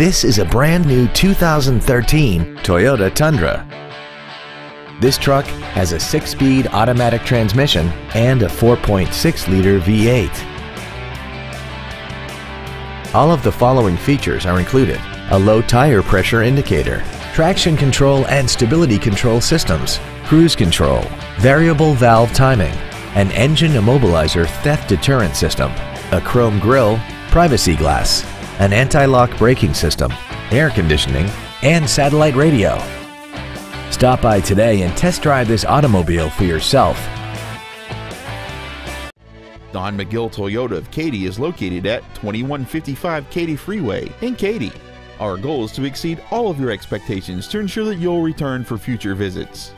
This is a brand new 2013 Toyota Tundra. This truck has a 6-speed automatic transmission and a 4.6-liter V8. All of the following features are included: a low tire pressure indicator, traction control and stability control systems, cruise control, variable valve timing, an engine immobilizer theft deterrent system, a chrome grille, privacy glass, an anti-lock braking system, air conditioning, and satellite radio. Stop by today and test drive this automobile for yourself. Don McGill Toyota of Katy is located at 2155 Katy Freeway in Katy. Our goal is to exceed all of your expectations to ensure that you'll return for future visits.